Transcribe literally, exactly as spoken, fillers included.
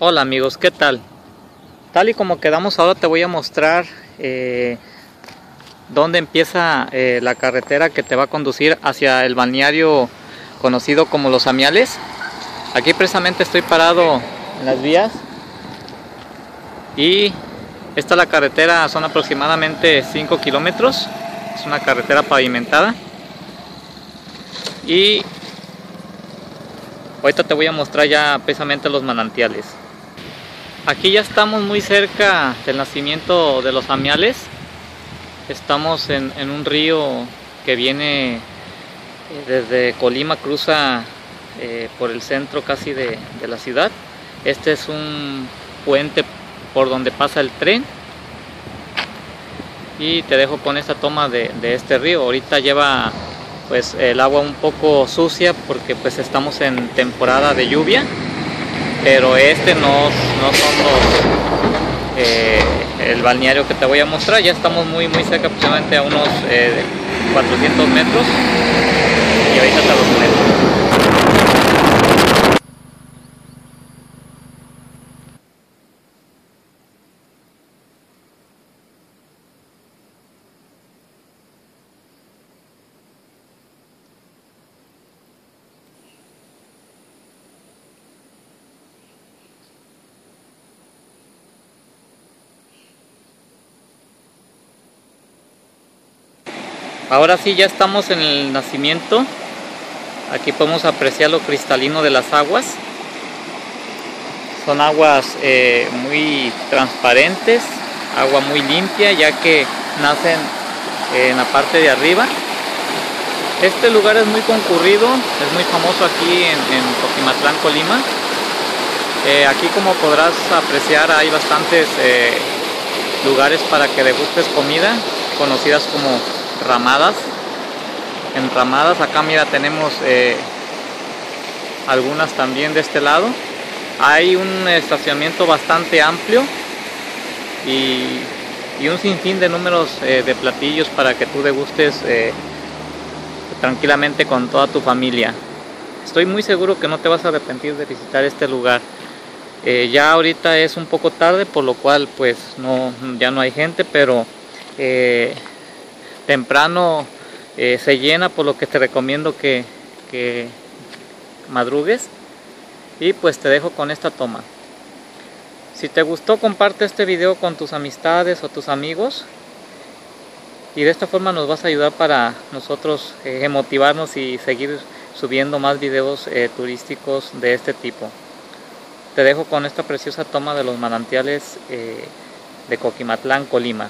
Hola amigos, ¿qué tal? Tal y como quedamos ahora te voy a mostrar eh, dónde empieza eh, la carretera que te va a conducir hacia el balneario conocido como Los Amiales. Aquí precisamente estoy parado en las vías y esta es la carretera, son aproximadamente cinco kilómetros, es una carretera pavimentada y ahorita te voy a mostrar ya precisamente los manantiales. Aquí ya estamos muy cerca del nacimiento de Los Amiales. Estamos en, en un río que viene desde Colima, cruza eh, por el centro casi de, de la ciudad. Este es un puente por donde pasa el tren. Y te dejo con esta toma de, de este río. Ahorita lleva pues el agua un poco sucia porque pues estamos en temporada de lluvia. Pero este no, no son los, eh, el balneario que te voy a mostrar. Ya estamos muy muy cerca, aproximadamente a unos eh, cuatrocientos metros. Y ahorita te los meto. Ahora sí, ya estamos en el nacimiento. Aquí podemos apreciar lo cristalino de las aguas. Son aguas eh, muy transparentes, agua muy limpia, ya que nacen eh, en la parte de arriba. Este lugar es muy concurrido, es muy famoso aquí en, en Coquimatlán, Colima. Eh, aquí, como podrás apreciar, hay bastantes eh, lugares para que degustes comida, conocidas como ramadas, en ramadas. Acá mira, tenemos eh, algunas también de este lado. Hay un estacionamiento bastante amplio y, y un sinfín de números eh, de platillos para que tú degustes eh, tranquilamente con toda tu familia. Estoy muy seguro que no te vas a arrepentir de visitar este lugar. Eh, ya ahorita es un poco tarde, por lo cual pues no, ya no hay gente, pero eh, temprano eh, se llena, por lo que te recomiendo que, que madrugues. Y pues te dejo con esta toma. Si te gustó, comparte este video con tus amistades o tus amigos, y de esta forma nos vas a ayudar para nosotros eh, motivarnos y seguir subiendo más videos eh, turísticos de este tipo. Te dejo con esta preciosa toma de los manantiales eh, de Coquimatlán, Colima.